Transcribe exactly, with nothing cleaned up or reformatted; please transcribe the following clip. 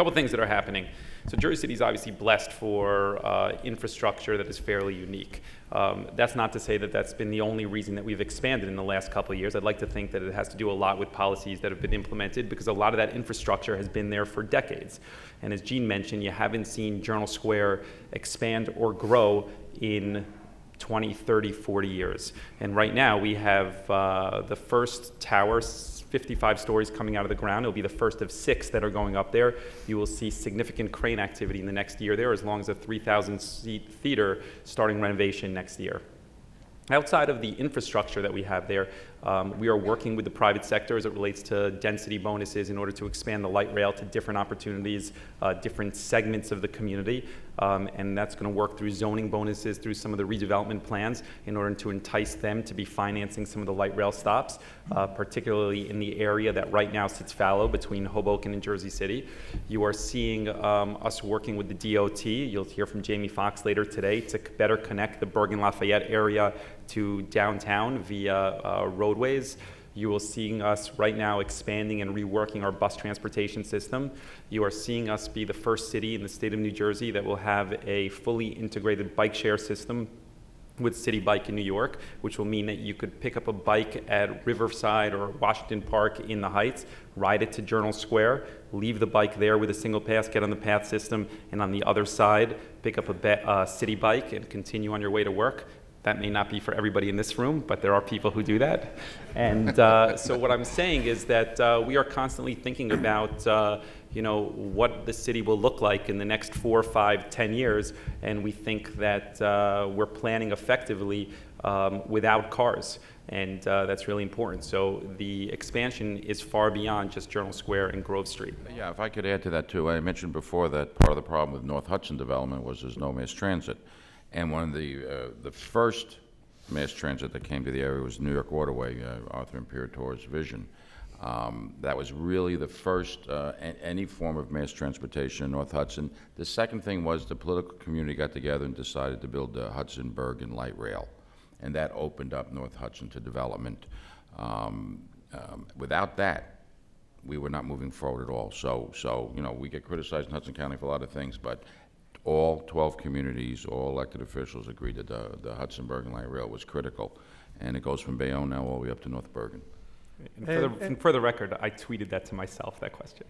couple things that are happening. So Jersey City is obviously blessed for uh, infrastructure that is fairly unique. Um, that's not to say that that's been the only reason that we've expanded in the last couple of years. I'd like to think that it has to do a lot with policies that have been implemented, because a lot of that infrastructure has been there for decades. And as Gene mentioned, you haven't seen Journal Square expand or grow in twenty, thirty, forty years. And right now we have uh, the first tower, fifty-five stories, coming out of the ground. It'll be the first of six that are going up there. You will see significant crane activity in the next year there, as long as a three thousand seat theater starting renovation next year. Outside of the infrastructure that we have there, um, we are working with the private sector as it relates to density bonuses in order to expand the light rail to different opportunities, uh, different segments of the community. Um, and that's going to work through zoning bonuses, through some of the redevelopment plans, in order to entice them to be financing some of the light rail stops, uh, particularly in the area that right now sits fallow between Hoboken and Jersey City. You are seeing um, us working with the D O T. You'll hear from Jamie Foxx later today to better connect the Bergen-Lafayette area to downtown via uh, roadways. You are seeing us right now expanding and reworking our bus transportation system. You are seeing us be the first city in the state of New Jersey that will have a fully integrated bike share system with City Bike in New York, which will mean that you could pick up a bike at Riverside or Washington Park in the Heights, ride it to Journal Square, leave the bike there with a single pass, get on the PATH system, and on the other side, pick up a uh, City Bike and continue on your way to work. That may not be for everybody in this room, but there are people who do that. And uh, so what I'm saying is that uh, we are constantly thinking about uh, you know, what the city will look like in the next four, five, ten years. And we think that uh, we're planning effectively um, without cars. And uh, that's really important. So the expansion is far beyond just Journal Square and Grove Street. Yeah, if I could add to that too. I mentioned before that part of the problem with North Hudson development was there's no mass transit. And one of the, uh, the first mass transit that came to the area was New York Waterway, uh, Arthur Imperator's vision. Um, that was really the first uh, any form of mass transportation in North Hudson. The second thing was the political community got together and decided to build the Hudson Bergen Light Rail. And that opened up North Hudson to development. Um, um, without that, we were not moving forward at all. So, so, you know, we get criticized in Hudson County for a lot of things, but all twelve communities, all elected officials agreed that the, the Hudson Bergen Light Rail was critical. And it goes from Bayonne now all the way up to North Bergen. And, and, for, the, and for the record, I tweeted that to myself, that question.